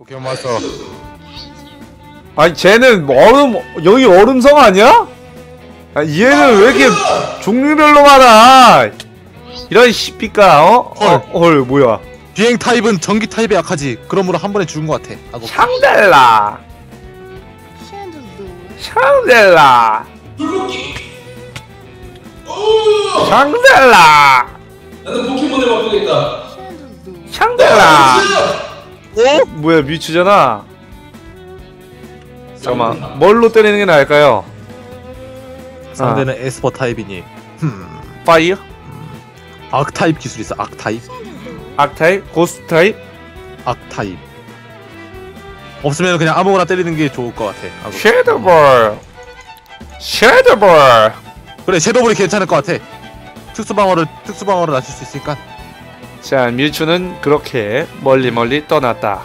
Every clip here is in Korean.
오케이 맞어. 아니 쟤는 얼음 여기 얼음성 아니야? 아 얘는 왜 이렇게 종류별로 많아? 이런 씨삐까 어? 헐 뭐야? 비행 타입은 전기 타입에 약하지. 그러므로 한 번에 죽은 것 같아. 아고. 샹델라. 샹델라. 샹델라. 나도 포켓몬을 바꾸겠다. 샹델라. 어? 뭐야 미치잖아. 잠깐만 뭘로 때리는 게 나을까요? 상대는 에스퍼 타입이니. 파이어? 악 타입 기술 있어. 악 타입. 악 타입? 고스트 타입? 악 타입. 없으면 그냥 아무거나 때리는 게 좋을 것 같아. 섀도볼. 섀도볼. 그래 섀도볼이 괜찮을 것 같아. 특수 방어를 낮출 수 있으니까. 자 밀추는 그렇게 멀리 떠났다.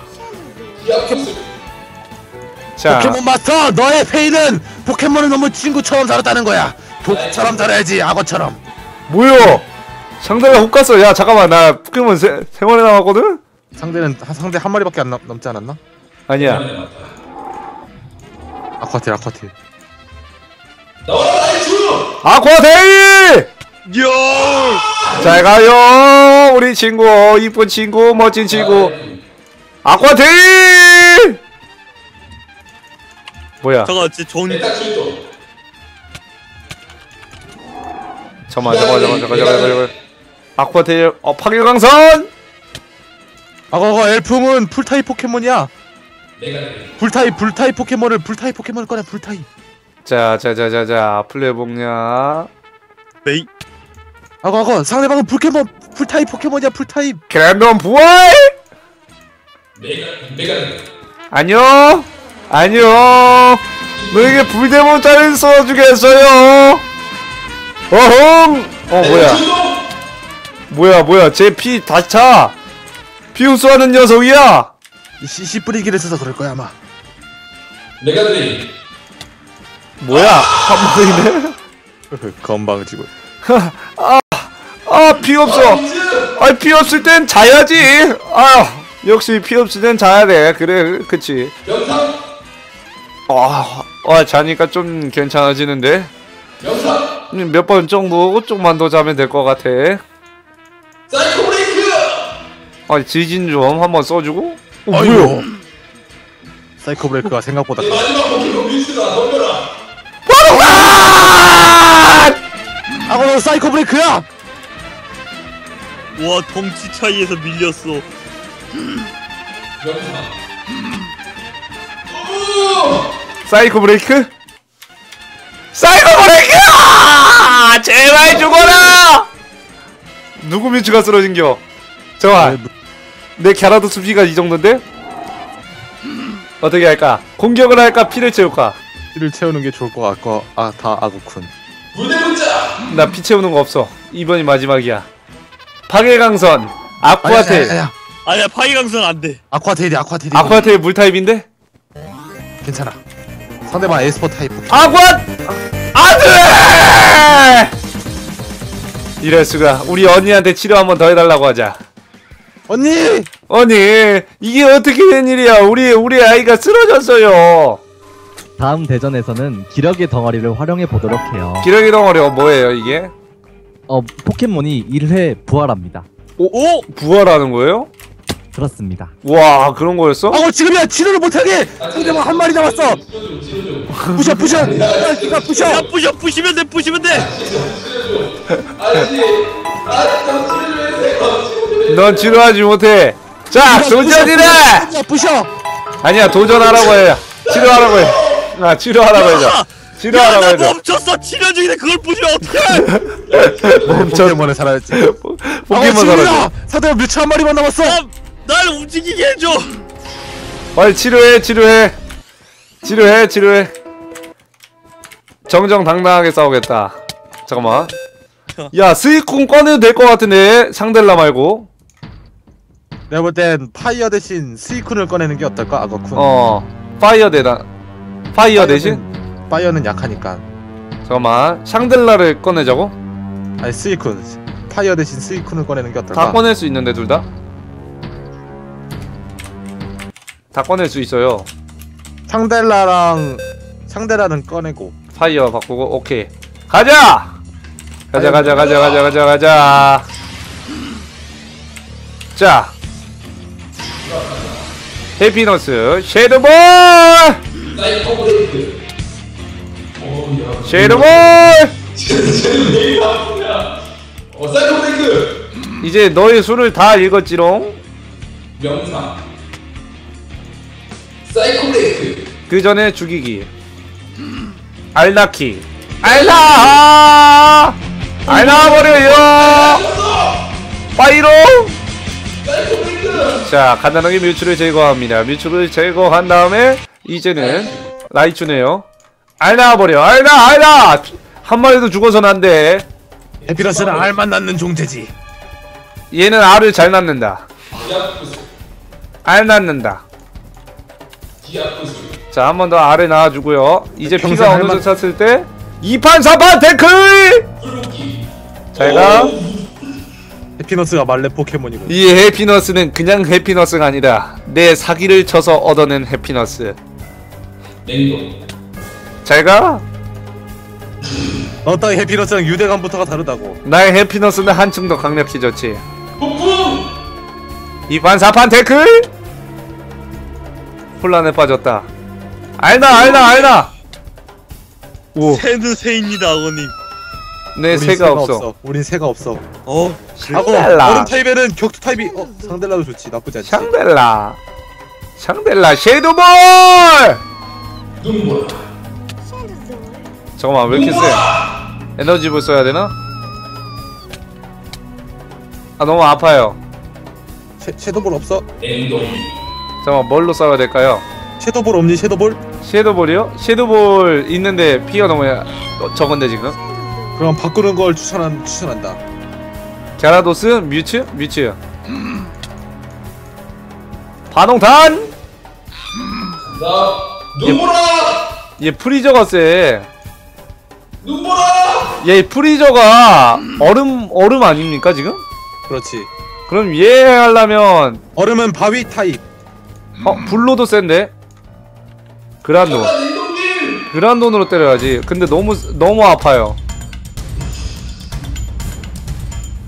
자 포켓몬 마스터 너의 페이는 포켓몬을 너무 친구처럼 다뤘다는 거야. 독처럼 다뤄야지 악어처럼. 뭐요? 상대가 훅 갔어. 야 잠깐만 나 포켓몬 세 마리 남았거든? 상대 한 마리밖에 안 넘지 않았나? 아니야. 아쿠아틸. 아쿠아틸! 요! 잘 가요! 우리 친구, 이쁜 친구, 멋진 친구. 아쿠아테일! 뭐야? 저거 진짜 좋은. 잠깐만. 아쿠아테일, 파괴강선! 그거 엘프는 풀타입 포켓몬이야. 불타입 포켓몬을, 꺼내, 불타입. 자, 플레이복냐. 네이. 아거 상대방은 포켓몬 풀타입 포켓몬이야. 풀타입 그러면 부활! 내가 안녕 너에게 불대본 따윈 써주겠어요. 어흥 뭐야 제 피 다시 차. 피 흡수하는 녀석이야. 이 CC 뿌리기를 써서 그럴거야 아마. 내가 드리 뭐야 한 번이네. 건방지고 피 없어. 아니 피 없을 땐 자야지. 아 역시 피 없을 땐 자야 돼. 그래 그치. 자니까 좀 괜찮아지는데. 몇 번 정도 조금만 더 자면 될 것 같아. 아니 지진 좀 한번 써주고. 뭐야? 사이코 브레이크가 생각보다. 아고너 사이코 브레이크야! 와 덩치 차이에서 밀렸어. 사이코 브레이크? 사이코 브레이크! 아, 제발 죽어라! 누구 미츠가 쓰러진겨? 정말 내 갸라도 수비가 이 정도인데? 어떻게 할까? 공격을 할까? 피를 채울까? 피를 채우는 게 좋을 것 같고. 아 다 아구쿤. 나 피 채우는 거 없어. 이번이 마지막이야. 파괴강선, 아쿠아테일. 아니야 파괴강선 안 돼. 아쿠아테일이야. 아쿠아테일 물 타입인데? 괜찮아. 상대방 에스퍼 타입. 안 돼! 이럴 수가. 우리 언니한테 치료 한번 더 해달라고 하자. 언니 이게 어떻게 된 일이야? 우리 아이가 쓰러졌어요. 다음 대전에서는 기러기 덩어리를 활용해 보도록 해요. 기러기 덩어리가 뭐예요 이게? 포켓몬이 1회 부활합니다. 오? 부활하는 거예요? 그렇습니다. 와 그런 거였어? 지금이야 치료를 못하게! 상대방 한 마리 남았어! 부셔! 야 부시면 돼! 넌 치료하지 못해! 자 도전이라! 부셔! 아니야 도전하라고 해! 치료하라고 해! 치료하라고 해줘. 나 멈췄어. 치료 중인데 그걸 부시면 어떡해. 포켓몬에 살아야지. 포켓몬 살아야지. 사대가 뮤츠 한 마리만 남았어. 날 움직이게 해줘. 빨리 치료해. 정정당당하게 싸우겠다. 잠깐만. 야 스위콘 꺼내도 될 것 같은데 상델라 말고. 내가 볼 땐 파이어 대신 스위콘을 꺼내는 게 어떨까? 아거쿤. 파이어 대단. 파이어 대신? 파이어는 약하니까. 잠깐만 샹델라를 꺼내자고? 아니 스위쿤. 파이어 대신 스위쿤을 꺼내는 게 어떨까? 다 꺼낼 수 있는데 둘 다? 다 꺼낼 수 있어요. 상델라랑 상델라는 꺼내고 파이어 바꾸고. 오케이 가자! 가자 가자 가자 가자 가자 가자. 자 해피너스 섀도볼! 섀도볼! 이제 너의 수를 다 읽었지롱. 명상 사이코레이크 그 전에 죽이기. 알라키 알라! 알라 버려요! 파이로! 자 간단하게 뮤츠를 제거합니다. 뮤츠를 제거한 다음에 이제는 라이츄네요. 알라 버려! 알라! 알라! 한 마리도 죽어선 안 돼. 에피라스는 알만 낳는 종태지. 얘는 알을 잘 낳는다. 알 낳는다. 자 한 번 더 알을 낳아주고요. 이제 피가 어느 정도 찼을 때 2판 4판 데클! 잘가. 해피너스가 말레 포켓몬이군. 이 해피너스는 그냥 해피너스가 아니라 내 사기를 쳐서 얻어낸 해피너스. 냉동 잘가. 어떤 해피너스랑 유대감부터가 다르다고. 나의 해피너스는 한층 더 강력해졌지. 2판 4판 태클! 혼란에 빠졌다. 알나 알나 알나! 오. 새는 새입니다 아버님. 내 새가 없어. 우린 새가 없어. 어? 샹델라. 얼음 타입에는 격투 타입이. 어? 상델라도 좋지. 나쁘지 않지. 샹델라. 샹델라 섀도볼! 눈물. 잠깐만 왜 이렇게 세? 에너지볼 써야 되나? 아 너무 아파요. 섀도볼 없어? 잠깐만 뭘로 싸워야 될까요? 섀도볼 없니? 섀도볼? 섀도볼이요? 섀도볼 있는데 피가 너무 적은데 지금? 그럼 바꾸는 걸 추천한다. 갸라도스? 뮤츠? 뮤츠. 반홍탄! 눈보라! 얘 프리저가 쎄. 눈보라! 얘 프리저가 얼음 아닙니까 지금? 그렇지. 그럼 얘 하려면 얼음은 바위 타입. 어? 불로도 센데? 그란돈. 그란돈으로 때려야지. 근데 너무 아파요.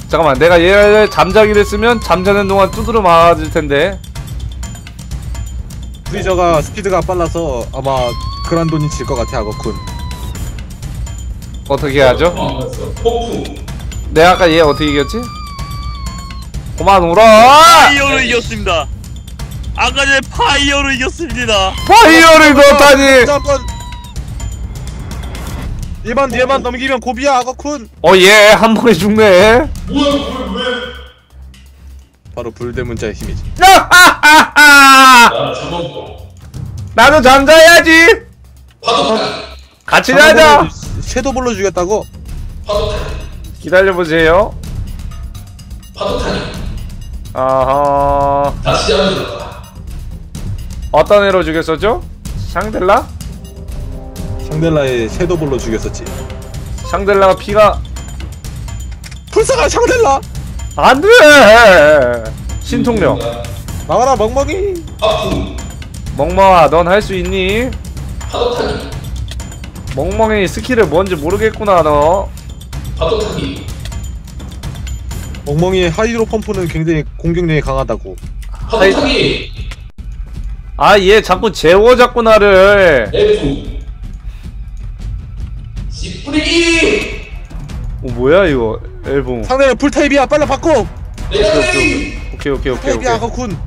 잠깐만 내가 얘를 잠자기를 쓰면 잠자는 동안 두드려 맞을텐데. 프리저가 스피드가 빨라서 아마 그란돈이 질 것 같아. 아거쿤 어떻게 해야죠? 내가 아까 얘 어떻게 이겼지? 그만 울어! 파이어로 이겼습니다. 아까 전에 파이어로 이겼습니다. 파이어를 넣었다니! 얘만 뒤에만 넘기면 고비야 아거쿤. 어 얘 한 번에 죽네. 뭐야 왜? 바로 불대문자의 힘이지. 야하하하! 나도 잠자야지. 같이 자자. 섀도볼로 죽였다고? 기다려보세요. 아하. 다시 한번. 어떤 애로 죽였었죠? 샹델라? 샹델라의 섀도볼로 죽였었지. 샹델라가 피가 불쌍한 샹델라! 안돼! 신통력 나와라 멍멍이! 멍멍아 넌 할 수 있니? 파도타기. 멍멍이 스킬을 뭔지 모르겠구나 너. 파도타기. 멍멍이의 하이드로 펌프는 굉장히 공격력이 강하다고. 파도타기! 아 얘 자꾸 재워 자꾸 나를. F 지프리. 어 뭐야 이거 앨범. 상대는 풀타입이야 빨리 바꿔. 오케이 오케이 오케이. 풀타입이야 거쿤.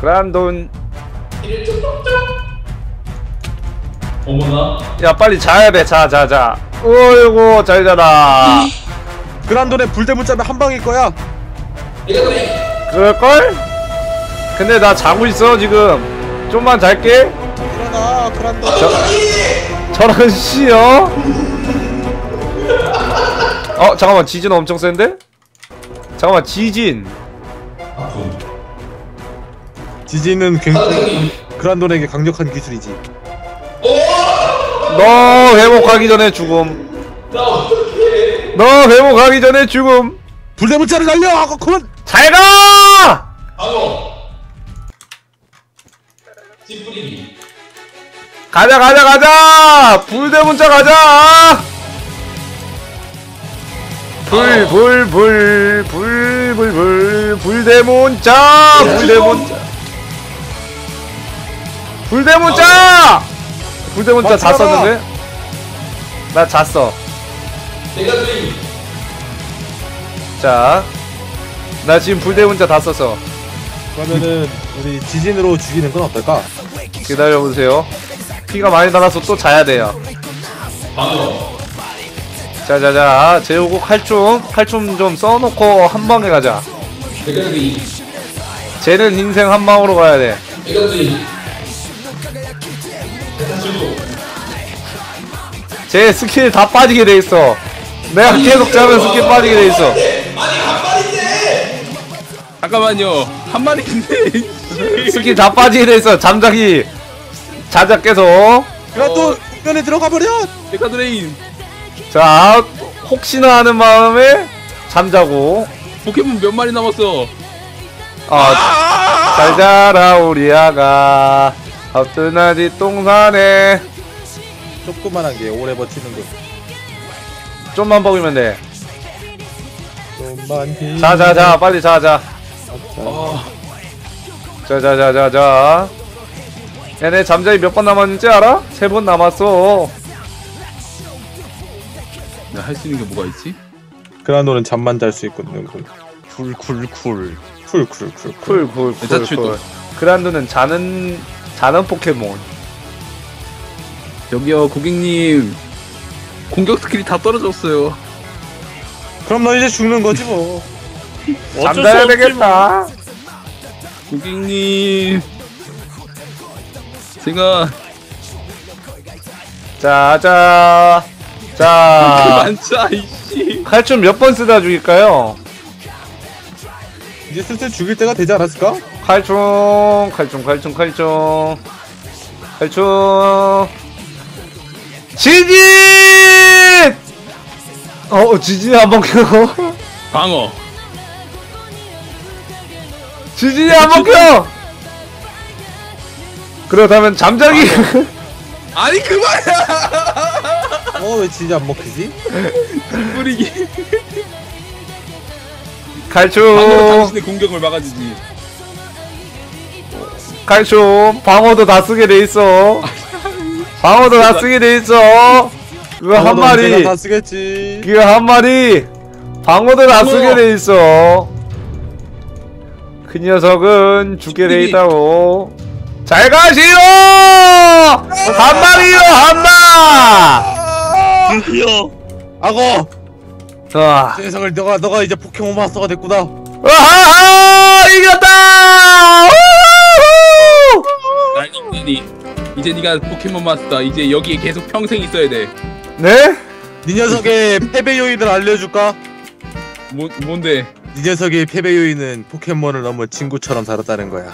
그란돈. 어머나. 야 빨리 자야 돼. 자. 어이구 잘 자라. 그란돈의 불대문자면 한 방일 거야. 그럴 걸? 근데 나 자고 있어 지금. 좀만 잘게. 일어나, 그란돈. 저런 씨요. 어 잠깐만 지진 엄청 센데? 잠깐만 지진. 지진은 굉장히 그란돈에게 강력한 기술이지. 너 회복하기 전에 죽음. 너 회복하기 전에 죽음. 불대문자를 날려. 잘 가. 찌 뿌리기. 가자 가자 가자. 불대문자 가자. 불 불대문자 불대문자 불대문자 불대문자 다 썼는데? 나 잤어. 내가 드림. 자, 나 지금 불대문자 다 썼어. 그러면은 우리 지진으로 죽이는 건 어떨까? 기다려보세요. 피가 많이 달아서 또 자야 돼요. 자자자, 제우고 칼춤 좀 써놓고 한 방에 가자. 쟤는 인생 한 방으로 가야 돼. 쟤 스킬 다 빠지게 돼 있어. 내가 계속 자면 스킬 빠지게 돼 있어. 잠깐만요, 한 마리 있네. 스킬 다 빠지게 돼 있어. 잠자기 자자 깨서. 내가 또 면에 들어가 버려. 메카드레인. 자, 혹시나 하는 마음에 잠자고. 포켓몬 몇 마리 남았어? 잘 자라 우리 아가. 어떠나지 똥산에. 조그만한 게 오래 버티는 거. 좀만 먹으면 돼. 좀만. 자자자, 빨리 자자. 자자자자자. 얘네 잠자리 몇 번 남았는지 알아? 3번 남았어. 나 할 수 있는 게 뭐가 있지? 그라노는 잠만 잘 수 있거든. 쿨. 그라노는 자는 포켓몬. 여기요 고객님, 공격 스킬이 다 떨어졌어요. 그럼 너 이제 죽는 거지 뭐. 잠자야 되겠다. 고객님, 제가 자자 자. 만차 이씨. 칼춤 몇 번 쓰다 죽일까요? 이제 슬슬 죽일 때가 되지 않았을까? 칼춤. 지진! 지진이 한번 켜. 방어. 지진이 한번 켜. 그렇다면 잠자기. 아니 그만이야. 왜 지진이 안 먹히지? 뿌리기. 칼춤. 방어로 당신의 공격을 막아주지. 칼춤. 방어도 다 쓰게 돼 있어. 방어도 다 쓰게 돼 있어. 그거 한 마리. 다 쓰겠지. 그거 한 마리. 방어도 다 쓰게 돼 있어. 그 녀석은 죽게 돼 있다고. 잘 가시오. 한 마리요 한 마. 아이요. 악어. 자. 세상을 너가 이제 포켓몬 마스터가 됐구나. 아하! 이겼다! 나니 이제 네가 포켓몬 마스터. 이제 여기에 계속 평생 있어야 돼. 네? 네 녀석의 패배 요인을 알려줄까? 뭔데? 네 녀석의 패배 요인은 포켓몬을 너무 친구처럼 다뤘다는 거야.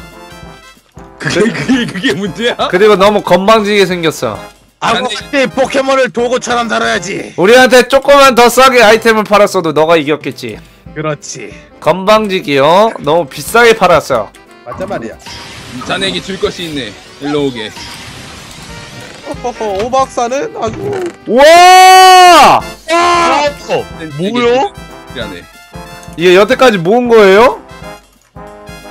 그게 문제야? 그리고 너무 건방지게 생겼어. 아무리 포켓몬을 도구처럼 다뤄야지. 우리한테 조금만 더 싸게 아이템을 팔았어도 너가 이겼겠지. 그렇지. 건방지기요. 너무 비싸게 팔았어. 맞단 말이야. 자네에게 줄 것이 있네. 일로 오게. 오박사는 아주. 우와! 아! 뭐요? 이게 여태까지 모은 거예요?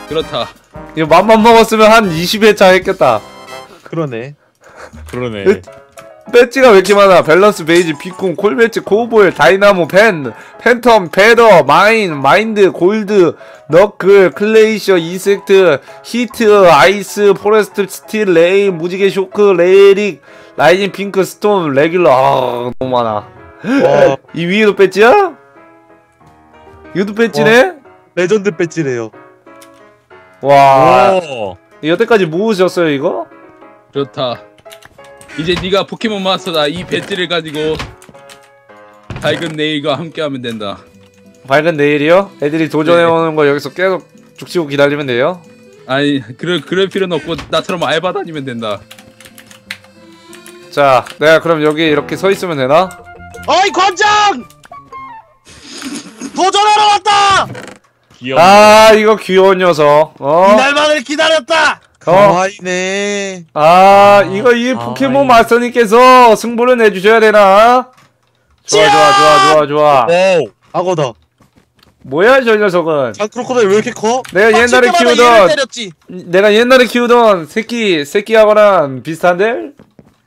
그렇다. 이거 맘만 먹었으면 한 20회차 했겠다. 그러네. 배지가 왜 이렇게 많아? 밸런스, 베이지, 비콘, 콜배지, 코볼, 다이나모, 팬텀, 패더, 마인드, 골드, 너클, 클레이셔, 이섹트, 히트, 아이스, 포레스트, 스틸, 레인, 무지개, 쇼크, 레이릭, 라이징, 핑크, 스톰, 레귤러. 아, 너무 많아. 이 위에도 배지야? 이것도 배지네? 레전드 배지래요. 와. 여태까지 모으셨어요 이거? 그렇다. 이제 네가 포켓몬 마스터다. 이 배지를 가지고 밝은 내일과 함께하면 된다. 밝은 내일이요? 애들이 도전해오는 거 여기서 계속 죽치고 기다리면 돼요? 아니 그럴 필요는 없고 나처럼 알바 다니면 된다. 자, 내가 그럼 여기 이렇게 서 있으면 되나? 어이 관장! 도전하러 왔다! 귀여워. 아 이거 귀여운 녀석. 이날만을 기다렸다! 가와이네. 아, 이거 이 포켓몬 마스터님께서 승부를 내주셔야 되나? 좋아, 좋아, 좋아, 좋아, 좋아. 오, 악어다. 뭐야, 저 녀석은. 아, 크로커다일 왜 이렇게 커? 내가 옛날에 키우던, 새끼 악어랑 비슷한데?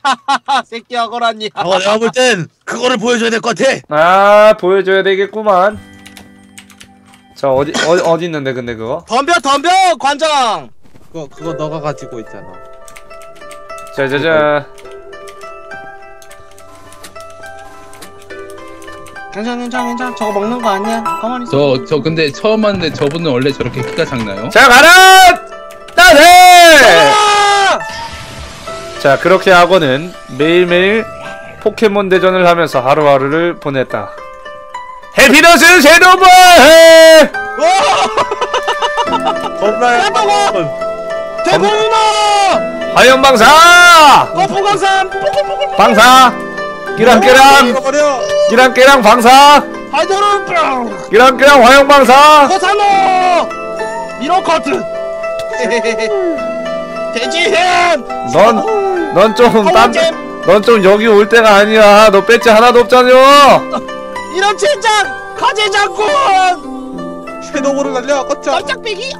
하하하, 새끼 악어라니. 어, 내가 볼 땐 그거를 보여줘야 될 것 같아. 아, 보여줘야 되겠구만. 자, 어디 있는데, 근데 그거? 덤벼, 덤벼, 관장! 그거 너가 가지고 있잖아. 자자자. 괜찮. 저거 먹는 거 아니야? 가만히 있어. 저 근데 처음 봤는데 저분은 원래 저렇게 키가 작나요? 자 가라! 따네! 자 그렇게 악어는 매일매일 포켓몬 대전을 하면서 하루하루를 보냈다. 해피너스 제노바! 겁나요. 대포누나! 하염방사! 거포강사! 방사! 끼랑끼랑! 끼랑끼랑 방사! 하이드로빵! 끼랑끼랑 화염방사! 코사노! 미로커트! 대지햄! 넌 좀 여기 올 때가 아니야. 너 배지 하나도 없잖여! 이런 젠장! 가재장군! 섀도우를 날려! 깜짝배기!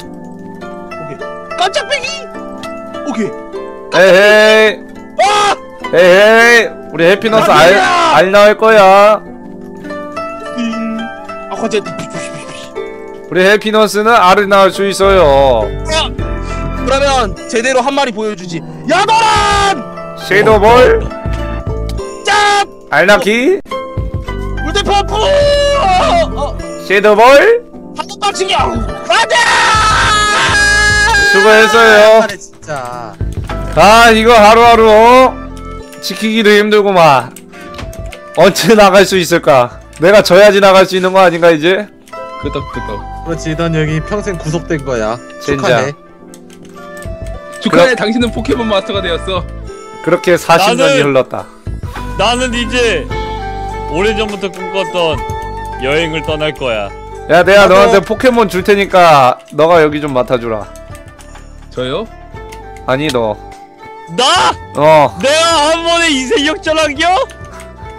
깜짝배기! 오케이. 에헤이. 아! 에헤이. 우리 해피너스 알 나올 거야. 아, 거제. 우리 해피너스는 알을 낳을 수 있어요. 야! 그러면 제대로 한 마리 보여주지. 야도란! 섀도볼. 짭! 알 낳기. 물대포 푸! 섀도볼. 한번 빡치기. 안돼! 수고했어요. 아 이거 하루하루 지키기도 힘들구만. 언제 나갈 수 있을까? 내가 져야지 나갈 수 있는 거 아닌가 이제? 끄덕끄덕. 그렇지, 넌 여기 평생 구속된 거야. 축하해. 축하해. 당신은 포켓몬 마스터가 되었어. 그렇게 40년이 흘렀다. 나는 이제 오래전부터 꿈꿨던 여행을 떠날 거야. 야 내가 너한테 포켓몬 줄 테니까 너가 여기 좀 맡아주라. 저요? 아니 너. 나? 어. 내가 한 번에 인생 역전한겨?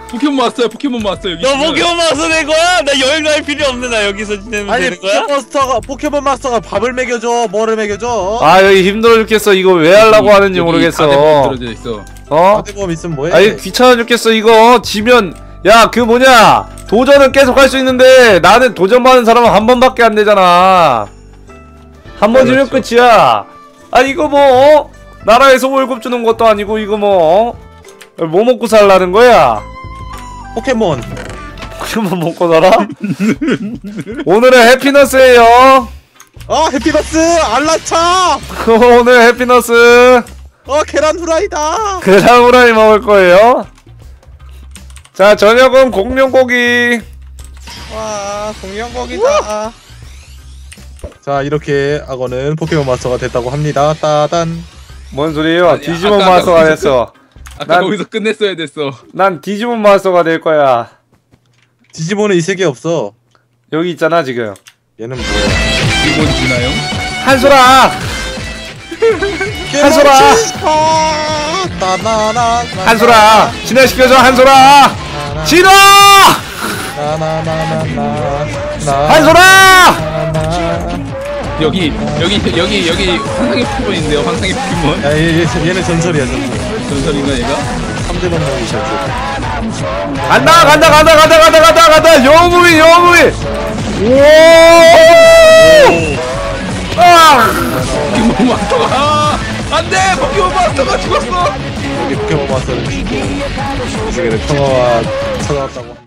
포켓몬 마스터야, 포켓몬 마스터 여기. 너 포켓몬 마스터 된 거야? 나 여행 갈 필요 없네. 나 여기서 지내면 되는 거야? 아니 포켓몬 마스터가 밥을 먹여줘, 뭐를 먹여줘? 아 여기 힘들어 죽겠어. 이거 왜 하려고 하는지 모르겠어. 다대보험 들어져 있어. 어? 다대보험 있으면 뭐해? 아니 귀찮아 죽겠어 이거. 지면 야 그 뭐냐 도전은 계속 할 수 있는데 나는 도전 받은 사람은 한 번밖에 안 되잖아. 한 번 지면 끝이야. 아 이거 뭐 어? 나라에서 월급 주는 것도 아니고 이거 뭐 어? 뭐 먹고 살라는 거야? 포켓몬 먹고 살아? 오늘의 해피너스예요. 어 해피너스 알라차. 오늘 해피너스 어 계란 후라이다. 계란 후라이 먹을 거예요. 자 저녁은 공룡고기. 와 공룡고기다. 자 이렇게 악어는 포켓몬 마스터가 됐다고 합니다. 따단. 뭔 소리예요? 아니야, 디지몬 마스터가 됐어. 아까 거기서 끝냈어야 됐어. 난 디지몬 마스터가 될 거야. 디지몬은 이 세계에 없어. 여기 있잖아 지금. 얘는 뭐야? 디지몬 진화형? 한소라. 한소라. 한소라. 진화시켜줘 한소라. 진화. 한소라. 여기 환상의 포켓몬 있는데요. 환상의 포켓몬. 아, 얘는 전설이야. 전설인가 얘가? 3대만 모이셨죠. 간다. 영웅이. 오! 아! 포켓몬 마스터가 안돼. 포켓몬 마스터가 죽었어. 포켓몬 마스터는 죽었어. 이게 평화와 찾아왔다고.